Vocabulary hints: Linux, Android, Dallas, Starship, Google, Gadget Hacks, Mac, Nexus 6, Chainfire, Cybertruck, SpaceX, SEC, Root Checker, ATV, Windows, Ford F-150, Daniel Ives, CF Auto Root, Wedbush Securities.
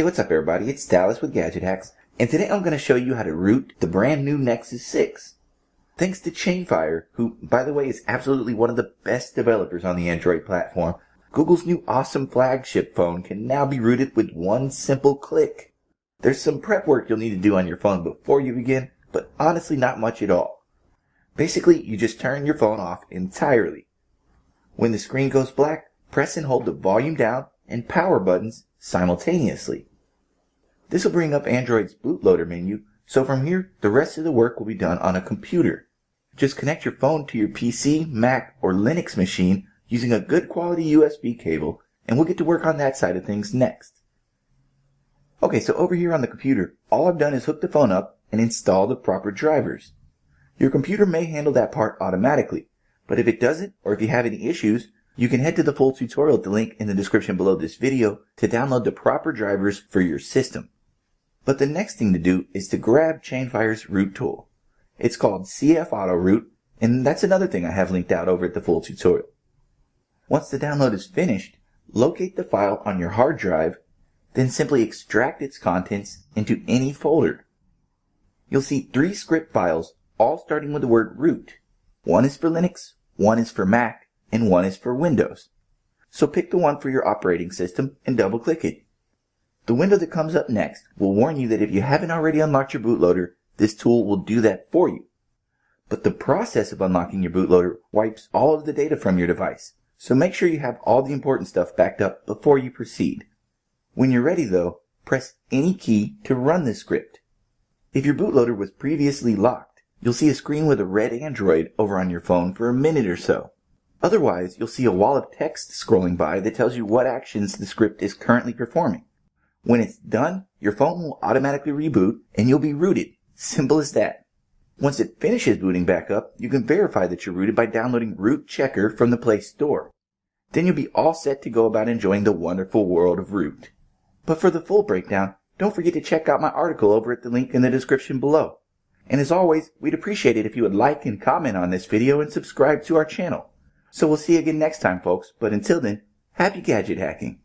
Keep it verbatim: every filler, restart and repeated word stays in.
Hey, what's up everybody? It's Dallas with Gadget Hacks, and today I'm going to show you how to root the brand new Nexus six. Thanks to Chainfire, who, by the way, is absolutely one of the best developers on the Android platform, Google's new awesome flagship phone can now be rooted with one simple click. There's some prep work you'll need to do on your phone before you begin, but honestly not much at all. Basically, you just turn your phone off entirely. When the screen goes black, press and hold the volume down and power buttons simultaneously. This will bring up Android's bootloader menu, so from here the rest of the work will be done on a computer. Just connect your phone to your P C, Mac, or Linux machine using a good quality U S B cable, and we'll get to work on that side of things next. Okay, so over here on the computer, all I've done is hook the phone up and install the proper drivers. Your computer may handle that part automatically, but if it doesn't, or if you have any issues, you can head to the full tutorial at the link in the description below this video to download the proper drivers for your system. But the next thing to do is to grab Chainfire's root tool. It's called C F Auto Root, and that's another thing I have linked out over at the full tutorial. Once the download is finished, locate the file on your hard drive, then simply extract its contents into any folder. You'll see three script files, all starting with the word root. One is for Linux, one is for Mac, and one is for Windows. So pick the one for your operating system and double click it. The window that comes up next will warn you that if you haven't already unlocked your bootloader, this tool will do that for you. But the process of unlocking your bootloader wipes all of the data from your device, so make sure you have all the important stuff backed up before you proceed. When you're ready though, press any key to run the script. If your bootloader was previously locked, you'll see a screen with a red Android over on your phone for a minute or so. Otherwise, you'll see a wall of text scrolling by that tells you what actions the script is currently performing. When it's done, your phone will automatically reboot and you'll be rooted. Simple as that. Once it finishes booting back up, you can verify that you're rooted by downloading Root Checker from the Play Store. Then you'll be all set to go about enjoying the wonderful world of Root. But for the full breakdown, don't forget to check out my article over at the link in the description below. And as always, we'd appreciate it if you would like and comment on this video and subscribe to our channel. So we'll see you again next time, folks, but until then, happy gadget hacking.